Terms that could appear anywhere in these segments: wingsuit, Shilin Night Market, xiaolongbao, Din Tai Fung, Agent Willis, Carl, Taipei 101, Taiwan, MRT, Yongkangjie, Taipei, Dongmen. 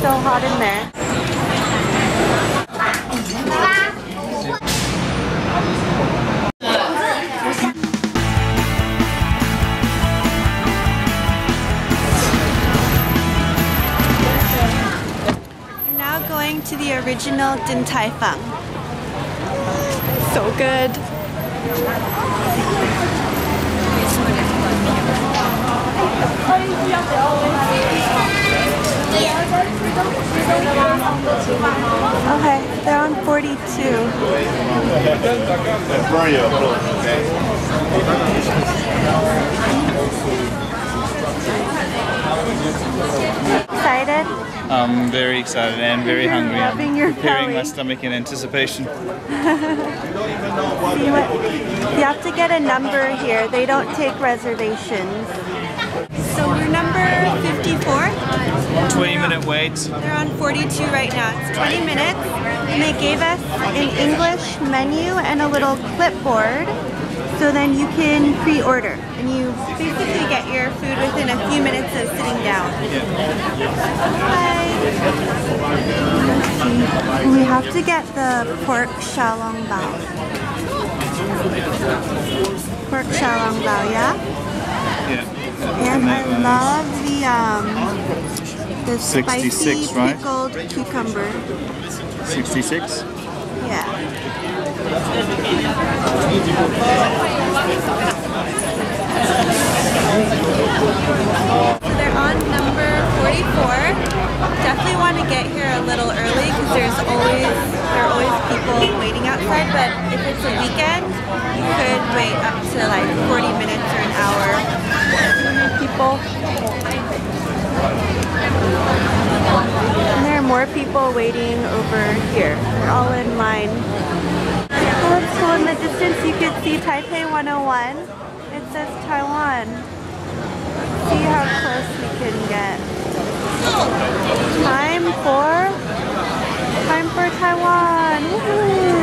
so hot in there. We're now going to the original Din Tai Fung. So good. Okay, they're on 42. Excited? I'm very excited and very hungry. I'm preparing my stomach in anticipation. You have to get a number here. They don't take reservations. So we're number 54. 20-minute wait. They're on 42 right now. It's 20 minutes. And they gave us an English menu and a little clipboard. So then you can pre-order. And you basically get your food within a few minutes of sitting down. Bye. We have to get the pork xiaolongbao. Pork xiaolongbao, yeah? Yeah. And I love the spicy 66, right? Pickled cucumber. 66? Yeah. So they're on number 44. Definitely want to get here a little early because there are always people waiting outside, but if it's a weekend, you could wait up to like 40 minutes or an hour. People. And there are more people waiting over here. They're all in line. So in the distance you could see Taipei 101. It says Taiwan. Let's see how close we can get. Time for Taiwan! Woohoo!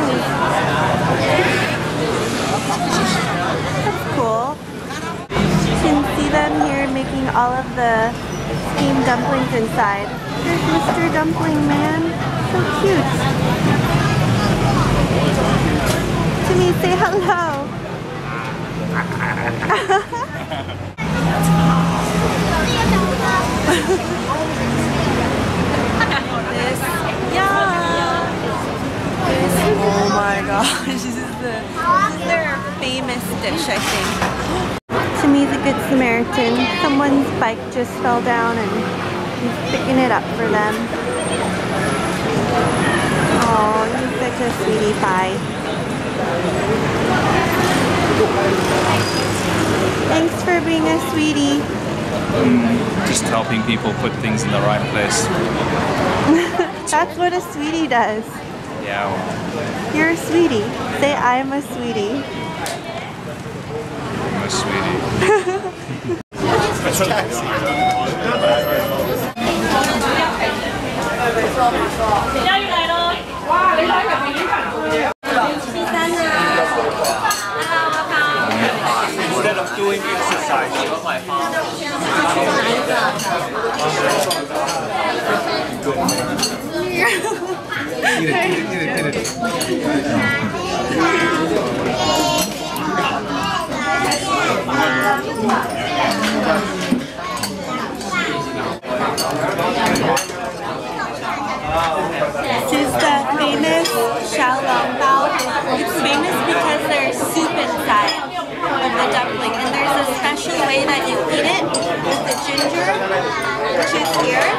That's cool. You can see them here making all of the steamed dumplings inside. There's Mr. Dumpling Man. So cute. Jimmy, say hello. Oh my gosh, this is their famous dish, I think. Jimmy's a good Samaritan. Someone's bike just fell down and he's picking it up for them. Oh, he's such a sweetie pie. Thanks for being a sweetie. Just helping people put things in the right place. That's what a sweetie does. Yeah. You're a sweetie. Say, I'm a sweetie. I'm a sweetie. Instead of doing exercise, This is the famous xiaolongbao. It's famous because there's soup inside of the dumpling, and there's a special way that you eat it with the ginger, which is here,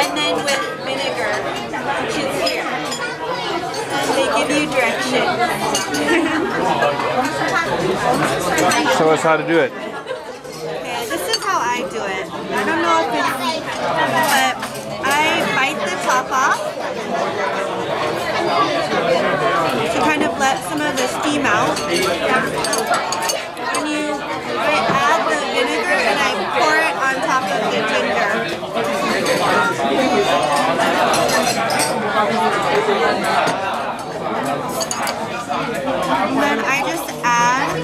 and then with vinegar, which is here. And they give you directions. Show us how to do it. Okay, this is how I do it. I don't know if it's, but I bite the top off to kind of let some of the steam out. And I add the vinegar and I pour it on top of the ginger. And then I just add a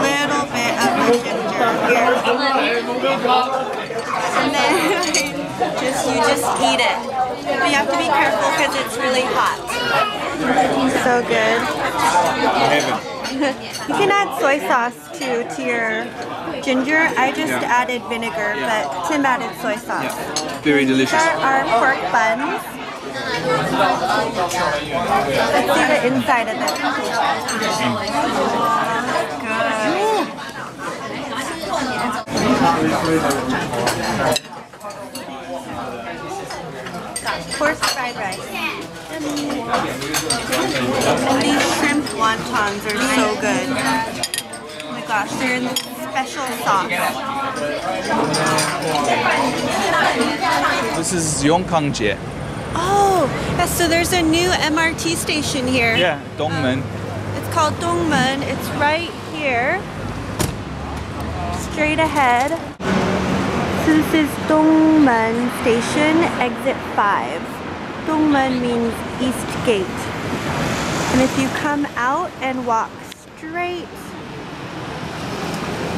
little bit of the ginger here. and then you just eat it. But you have to be careful because it's really hot. So good. You can add soy sauce too to your ginger. I just added vinegar, but Tim added soy sauce. Yeah. Very delicious. There are pork buns. Let's see the inside of it. Good. Pork fried rice. And these shrimp wontons are so good. Oh my gosh, they're in this special sauce. This is Yongkangjie. Oh, yeah, so there's a new MRT station here. Yeah, Dongmen. It's called Dongmen. It's right here, straight ahead. So this is Dongmen Station, Exit 5. Dongmen means East Gate. And if you come out and walk straight,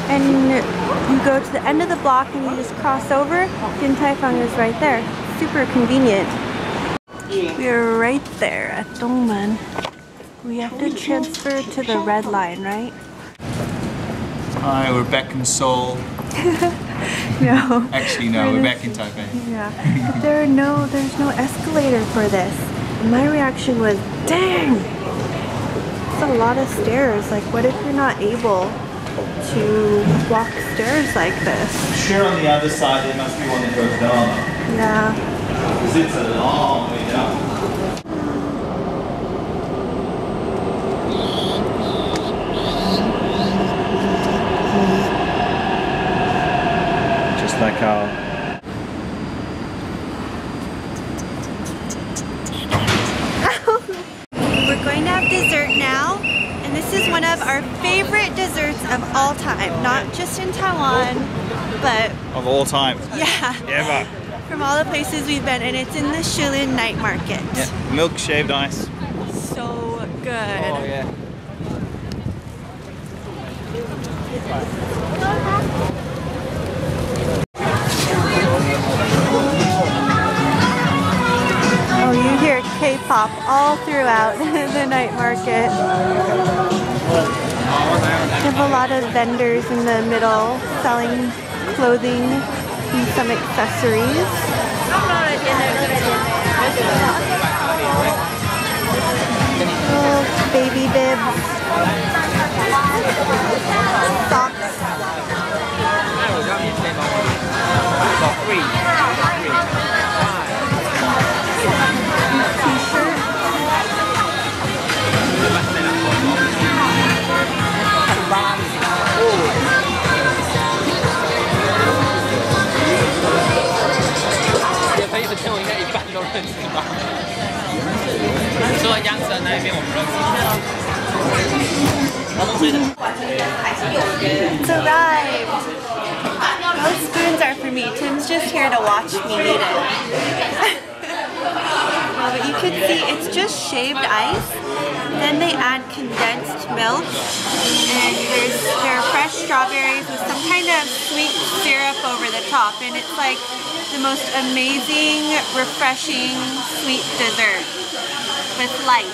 and you go to the end of the block and you just cross over, Din Tai Fung is right there. Super convenient. We are right there at Dongmen. We have to transfer to the red line, right? Hi, we're back in Seoul. No. Actually, no, we're back in Taipei. Yeah. There's no escalator for this. My reaction was, dang! It's a lot of stairs. Like, what if you're not able to walk stairs like this? Sure, on the other side, there must be one that goes down. Yeah. Because it's a long way down. Just like our... We're going to have dessert now. And this is one of our favorite desserts of all time. Not just in Taiwan, but... Of all time? Yeah. Ever. From all the places we've been, and it's in the Shilin Night Market. Yeah, milk shaved ice. So good. Oh yeah. Oh, you hear K-pop all throughout the night market. They have a lot of vendors in the middle selling clothing. Some accessories. Oh, baby bibs. Socks. T-shirt. It's arrived! Those spoons are for me. Tim's just here to watch me eat it. But you can see it's just shaved ice. Then they add condensed milk. And there are fresh strawberries with some kind of sweet syrup over the top. And it's like the most amazing, refreshing, sweet dessert with light.